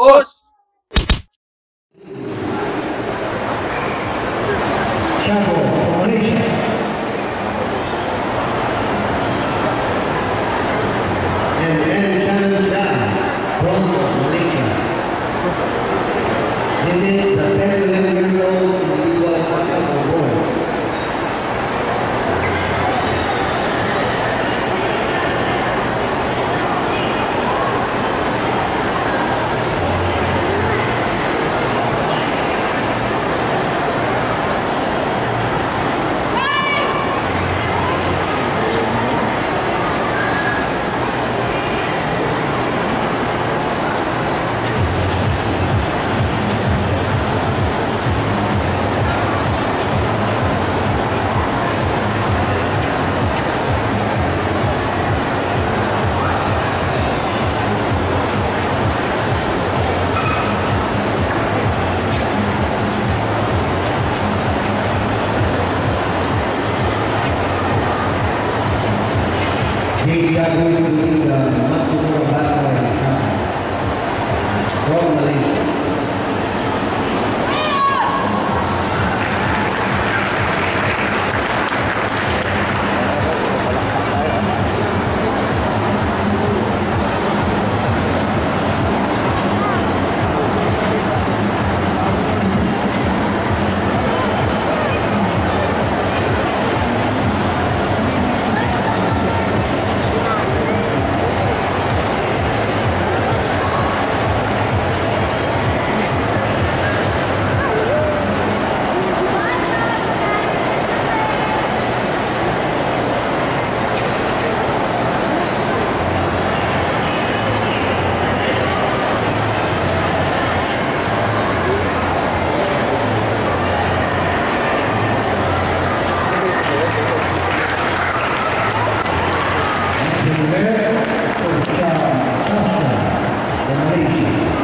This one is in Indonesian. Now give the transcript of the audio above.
Us! Thank you.